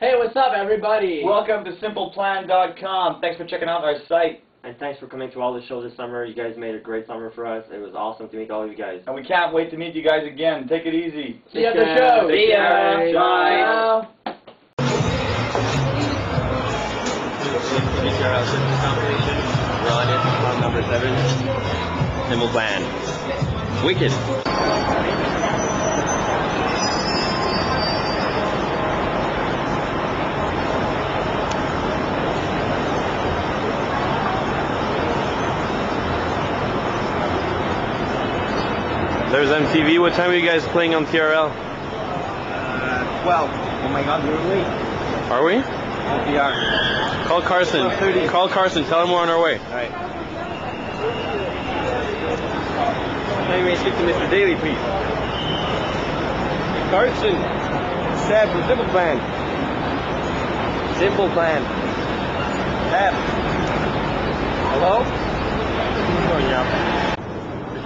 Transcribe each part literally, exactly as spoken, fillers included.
Hey, what's up, everybody? Welcome to simple plan dot com. Thanks for checking out our site. And thanks for coming to all the shows this summer. You guys made a great summer for us. It was awesome to meet all of you guys. And we can't wait to meet you guys again. Take it easy. See you at the show. See ya. Bye. T R L systems competition. We're on it. Round number seven. Simple Plan. Wicked. There's M T V. What time are you guys playing on T R L? Uh, twelve. Oh my God, we're late. Are we? We are. Call Carson. Call Carson. Tell him we're on our way. All right. Hey, may I speak to Mister Daly, please? Carson. Sab from Simple Plan. Simple Plan. Sab. Hello? California.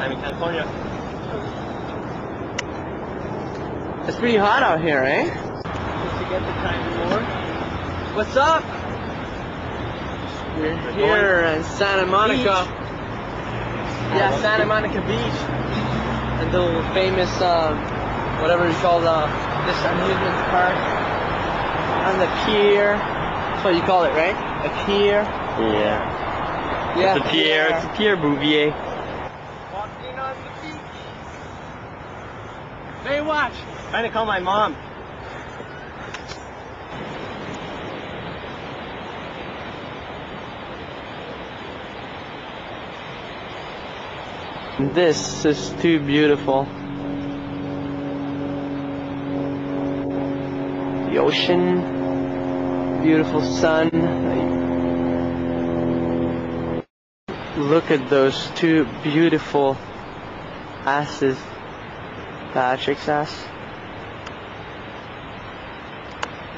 I'm in California. It's pretty hot out here, eh? Just to get the time more. What's up? We're, We're here in Santa Monica. Beach. Yeah, Santa Monica Beach. And the famous, um, whatever you call the, this amusement park. On the pier. That's what you call it, right? A pier. Yeah. Yeah. It's a pier. It's a Pierre Bouvier. Walking on the beach. They watch. I'm trying to call my mom. This is too beautiful. The ocean, beautiful sun. Look at those two beautiful asses. Patrick's ass.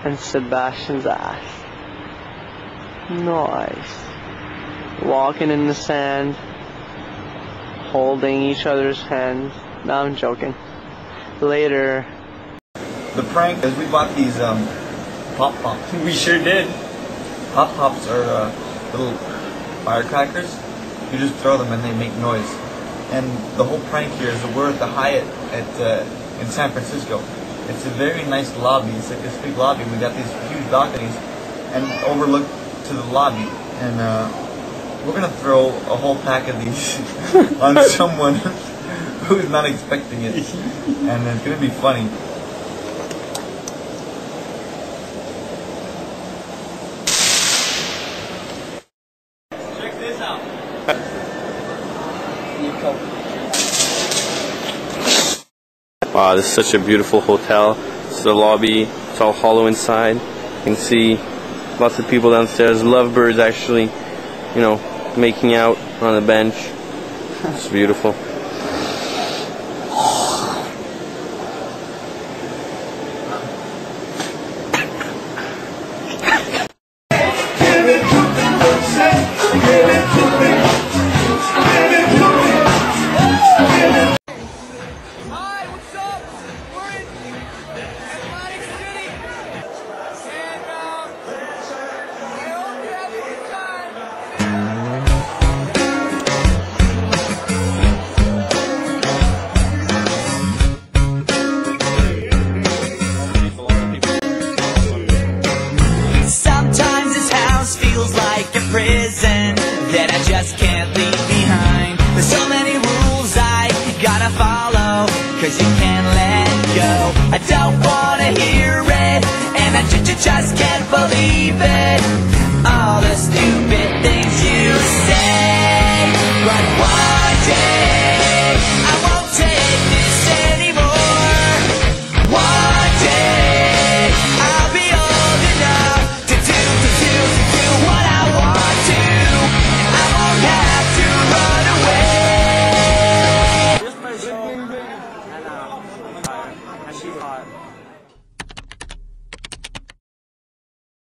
And Sebastian's ass. Nice. Walking in the sand, holding each other's hands. No, I'm joking. Later. The prank is we bought these um, pop pops. We sure did. Pop pops are uh, little firecrackers. You just throw them and they make noise. And the whole prank here is we're at the Hyatt at uh, in San Francisco. It's a very nice lobby. It's like this big lobby. We got these huge balconies and overlook to the lobby. And uh, we're gonna throw a whole pack of these on someone who's not expecting it, and it's gonna be funny. Check this out. Wow, this is such a beautiful hotel. This is the lobby. It's all hollow inside. You can see lots of people downstairs. Lovebirds actually, you know, making out on the bench. It's beautiful.